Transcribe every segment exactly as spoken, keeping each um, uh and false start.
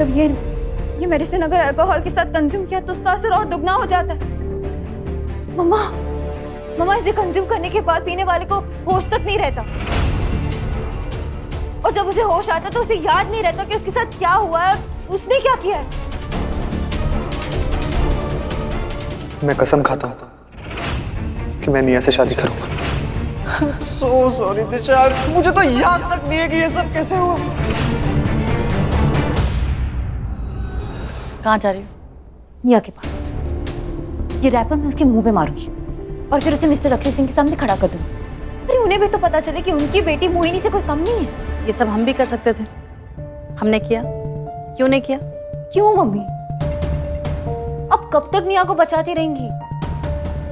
मतलब ये ये मेडिसिन अगर अल्कोहल के साथ कंज्यूम किया तो उसका असर और दुगना हो जाता है। मम्मा, मम्मा इसे कंज्यूम करने के बाद पीने वाले को होश तक नहीं रहता, और जब उसे होश आता तो उसे याद नहीं रहता कि उसके साथ क्या हुआ है, उसने क्या किया है। मैं कसम खाता हूँ कि मैं निया से शादी करूंगा। I'm so sorry दिशा, मुझे तो याद तक नहीं है कि ये सब कैसे हुआ। कहाँ जा रही हो? निया के पास। ये रैपर मैं उसके मुंह पे मारूंगी और फिर उसे मिस्टर अक्षय सिंह के सामने खड़ा कर दूंगी। अरे उन्हें भी तो पता चले कि उनकी बेटी मोहिनी से कोई कम नहीं है। ये सब हम भी कर सकते थे, हमने किया क्यों नहीं किया? क्यों मम्मी, अब कब तक निया को बचाती रहेंगी?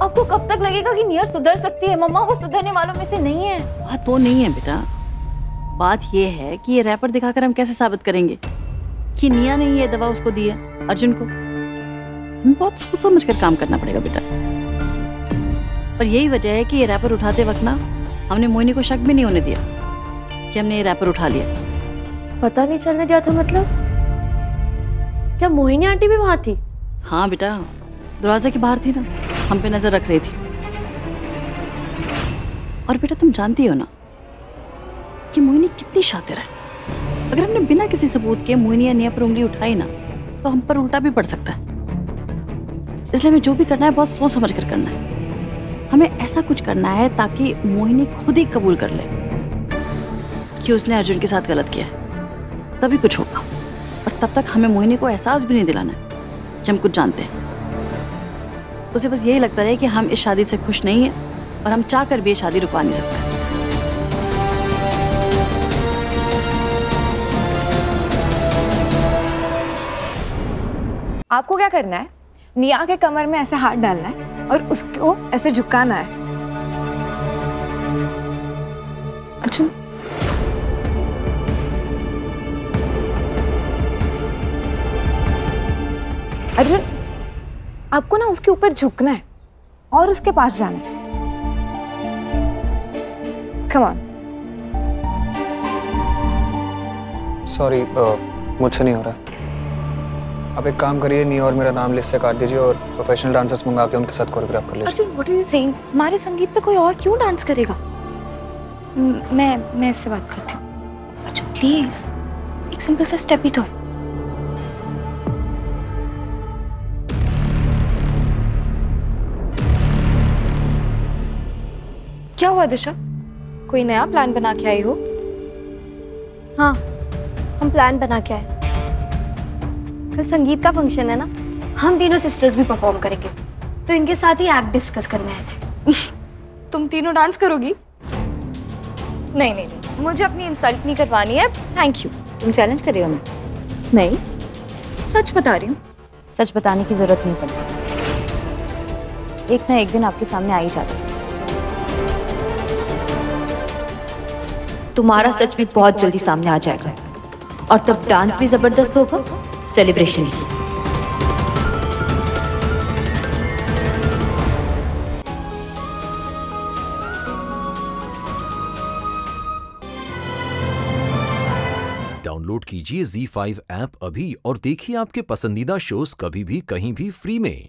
आपको कब तक लगेगा कि निया सुधर सकती है? मम्मा वो सुधरने वालों में से नहीं है। बात वो नहीं है बेटा, बात ये है कि ये रैपर दिखाकर हम कैसे साबित करेंगे कि निया ने ये दवा उसको दी है, अर्जुन को। हमें बहुत सोच समझ कर काम करना पड़ेगा बेटा, और यही वजह है कि ये रैपर उठाते वक्त ना हमने मोहिनी को शक भी नहीं होने दिया कि हमने ये रैपर उठा लिया। पता नहीं चलने दिया था मतलब? क्या मोहिनी आंटी भी वहां थी? हाँ बेटा, दरवाजे के बाहर थी ना, हम पे नजर रख रही थी। और बेटा तुम जानती हो ना कि मोहिनी कितनी शातिर है, अगर हमने बिना किसी सबूत के मोहिनी या निया पर उंगली उठाई ना तो हम पर उल्टा भी पड़ सकता है। इसलिए हमें जो भी करना है बहुत सोच समझ कर करना है। हमें ऐसा कुछ करना है ताकि मोहिनी खुद ही कबूल कर ले कि उसने अर्जुन के साथ गलत किया है, तभी कुछ होगा। और तब तक हमें मोहिनी को एहसास भी नहीं दिलाना है कि हम कुछ जानते हैं। उसे बस यही लगता रहे कि हम इस शादी से खुश नहीं हैं और हम चाह कर भी ये शादी रुकवा नहीं सकते। आपको क्या करना है, निया के कमर में ऐसे हाथ डालना है और उसको ऐसे झुकाना है। अच्छा अर्जुन, आपको ना उसके ऊपर झुकना है और उसके पास जाना है। Come on। सॉरी uh, मुझसे नहीं हो रहा। आप एक काम करिए, निया और मेरा नाम लिस्ट से काट दीजिए और प्रोफेशनल डांसर्स मंगा के उनके साथ कोरियोग्राफ कर लीजिए। Arjun what are you saying? हमारे संगीत पे कोई और क्यों डांस करेगा? मैं मैं इससे बात करती हूँ। अर्जुन प्लीज एक सिंपल सा स्टेप ही तो है। क्या हुआ दिशा, कोई नया प्लान बना के आई हो? हाँ हम प्लान बना के आए, कल संगीत का फंक्शन है ना, हम तीनों सिस्टर्स भी परफॉर्म करेंगे, तो इनके साथ ही एक्ट डिस्कस करने आए थे। तुम तीनों डांस करोगी? नहीं नहीं नहीं, मुझे अपनी इंसल्ट नहीं करवानी है, थैंक यू। तुम चैलेंज कर रही हो? नहीं सच बता रही हूँ। सच बताने की जरूरत नहीं पड़ती, एक ना एक दिन आपके सामने आ ही जाती। तुम्हारा सच भी बहुत जल्दी सामने आ जाएगा और तब डांस भी जबरदस्त होगा, सेलिब्रेशन भी। डाउनलोड कीजिए ज़ी फाइव ऐप अभी और देखिए आपके पसंदीदा शोज कभी भी कहीं भी फ्री में।